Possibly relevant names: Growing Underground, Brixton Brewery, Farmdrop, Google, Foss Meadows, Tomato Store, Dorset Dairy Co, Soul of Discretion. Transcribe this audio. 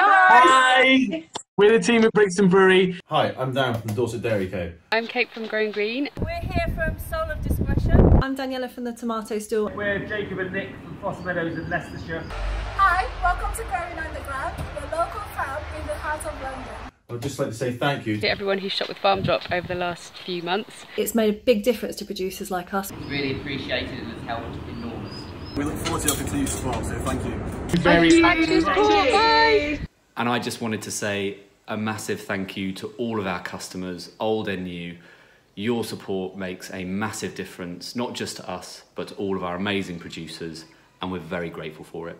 Hi. Hi! We're the team at Brixton Brewery. Hi, I'm Darren from Dorset Dairy Co. I'm Kate from Growing Green. We're here from Soul of Discretion. I'm Daniela from the Tomato Store. We're Jacob and Nick from Foss Meadows in Leicestershire. Hi, welcome to Growing Underground, the local crowd in the heart of London. I'd just like to say thank you to everyone who's shopped with Farmdrop over the last few months. It's made a big difference to producers like us. It's really appreciated and has helped enormously. We look forward to helping you as well, so thank you. Thank you. And I just wanted to say a massive thank you to all of our customers, old and new. Your support makes a massive difference, not just to us, but to all of our amazing producers, and we're very grateful for it.